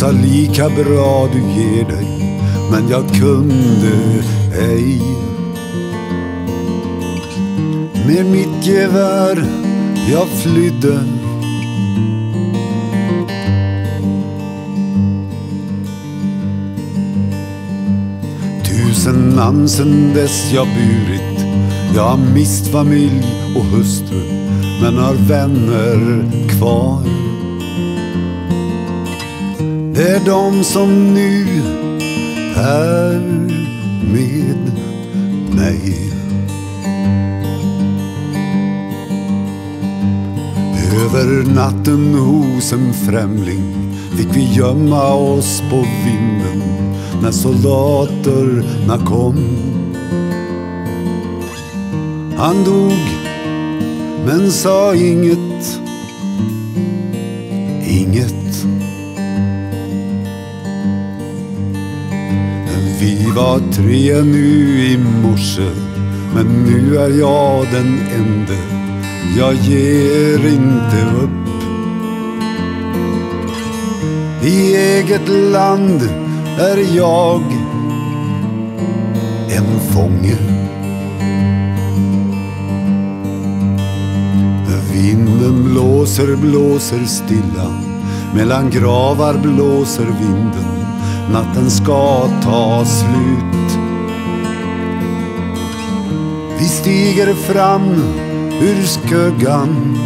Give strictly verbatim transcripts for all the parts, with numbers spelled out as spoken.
dansa lika bra du ger dig, men jag kunde ej. Med mitt gevär jag flydde, tusen namn sen dess jag burit. Jag har mist familj och hustru, men har vänner kvar. Det är de som nu är med mig. Över natten hos en främling fick vi gömma oss på vinden när soldaterna kom. Han dog men sa inget, inget. Vi var tre nu i morse, men nu är jag den ende. Jag ger inte upp. I eget land är jag en fånge. Vinden blåser, blåser stilla, mellan gravar blåser vinden. Natten ska ta slut. Vi stiger fram ur skuggan.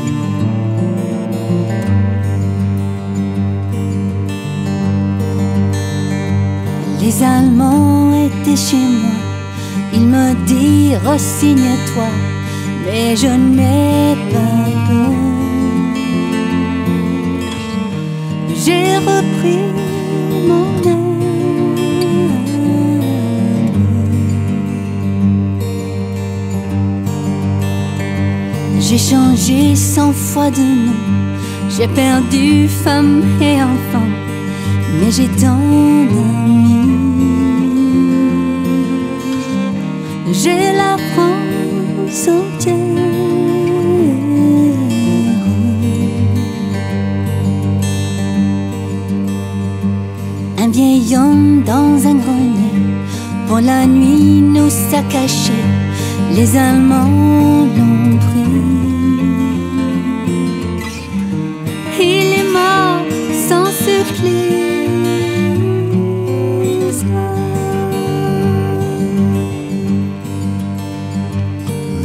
Les Allemands étaient chez moi. Ils me dirent resigne-toi, mais je n'ai pas peur. J'ai repris mon âme. J'ai changé cent fois de nom, j'ai perdu femme et enfant, mais j'ai tant d'amis. J'ai la France entière. Un vieil homme dans un grenier, pour la nuit nous a cachés, les Allemands l'ont pris.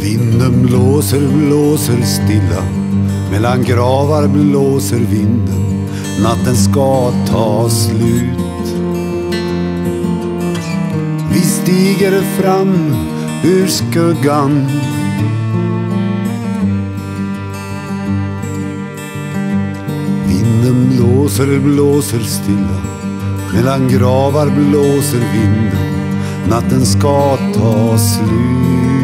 Vinden blåser, blåser stilla, mellan gravar blåser vinden. Natten ska ta slut. Vi stiger fram ur skuggan. Vinden blåser, blåser stilla, mellan gravar blåser vinden. Natten ska ta slut.